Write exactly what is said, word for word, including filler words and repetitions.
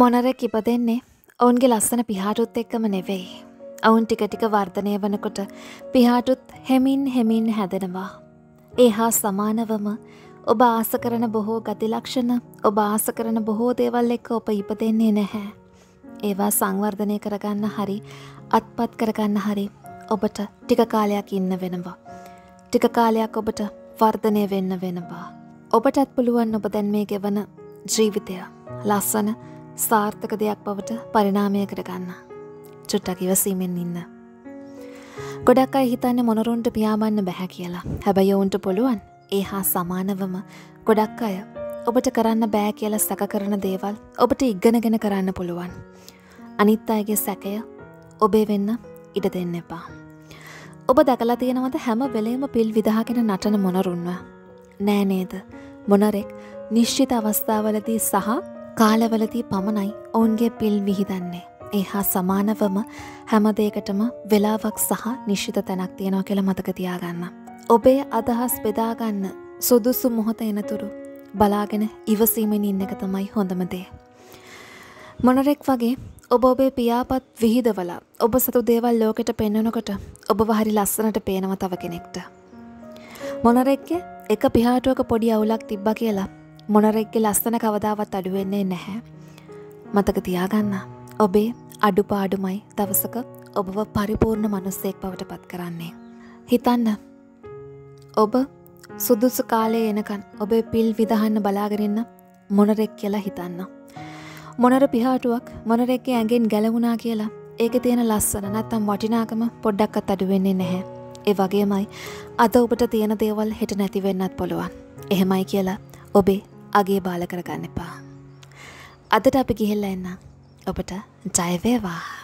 මොනරෙක් ඉපදෙන්නේ ඔවුන්ගේ ලස්සන පිහාටුත් එක්කම නෙවෙයි. ඔවුන් ටික ටික වර්ධනය වෙනකොට පිහාටුත් හෙමින් හෙමින් හැදෙනවා. ඒ හා සමානවම ඔබ ආස කරන බොහෝ ගති ලක්ෂණ, ඔබ ආස කරන බොහෝ දේවල් එක්ක ඔබ ඉපදෙන්නේ නැහැ. ඒවා සංවර්ධනය කරගන්න හරි, අත්පත් කරගන්න හරි ඔබට ටික කාලයක් ඉන්න වෙනවා. ටික කාලයක් ඔබට වර්ධනය වෙන්න වෙනවා. ඔබටත් පුළුවන් ඔබ දැන් මේ ගෙවන ජීවිතය ලස්සන සාර්ථක දෙයක් බවට පරිණාමය කරගන්න. චුට්ටක් ඉවසීමෙන් ඉන්න. ගොඩක් අය හිතන්නේ මොනරුන්ට පියාඹන්න බෑ කියලා. හැබැයි ඔවුන්ට පුළුවන්. ඒ හා සමානවම ගොඩක් අය ඔබට කරන්න බෑ කියලා සැක කරන දේවල් ඔබට ඉගෙනගෙන කරන්න පුළුවන්. අනිත් අයගේ සැකය ඔබේ වෙන්න ඉඩ දෙන්න එපා. ඔබ දැකලා තියෙනවද හැම වෙලේම පිල් විදහාගෙන නටන මොනරුන්ව? නෑ නේද? මොනරෙක් නිශ්චිත අවස්ථාවලදී සහ කාලවලදී පමණයි ඔවුන්ගේ පිල් විහිදන්නේ. ඒ හා සමානවම හැම දෙයකටම වෙලාවක් සහ නිශ්චිත තැනක් තියෙනවා කියලා මතක තියාගන්න. ඔබේ අදහස් බෙදා ගන්න සුදුසු මොහොත එනතුරු බලාගෙන ඉවසීමෙන් ඉන්න එක තමයි හොඳම දේ. මොනරෙක් වගේ ඔබ ඔබේ පියාපත් විහිදවලා ඔබ සතු දේවල් ලෝකෙට පෙන්වනකොට ඔබව හරි ලස්සනට පේනවා තව කෙනෙක්ට. මොනරෙක්ගේ එක පිහාටුවක පොඩි අවුලක් තිබ්බා කියලා මොනරෙක්ගේ ලස්සන කවදාවත් අඩු වෙන්නේ නැහැ. මතක තියාගන්න. ඔබේ අඩුපාඩුමයි දවසක ඔබව පරිපූර්ණ මිනිසෙක් බවට පත් කරන්නේ. හිතන්න. ඔබ සුදුසු කාලේ එනකන් ඔබේ පිල් විදහන්න බලාගෙන ඉන්න මොනරෙක් කියලා හිතන්න. මොනර පිහාටුවක් මොනරෙක්ගේ ඇඟෙන් ගැලවුණා කියලා ඒකේ තියෙන ලස්සන නැත්තම් වටිනාකම පොඩ්ඩක්වත් අඩු වෙන්නේ නැහැ. ඒ වගේමයි අද ඔබට තියෙන දේවල් හෙට නැති වෙන්නත් පුළුවන්. එහෙමයි කියලා ඔබේ අගේ බාල කරගන්න එපා. අදට අපි ගිහිල්ලා එන්න. ඔබට ජය වේවා.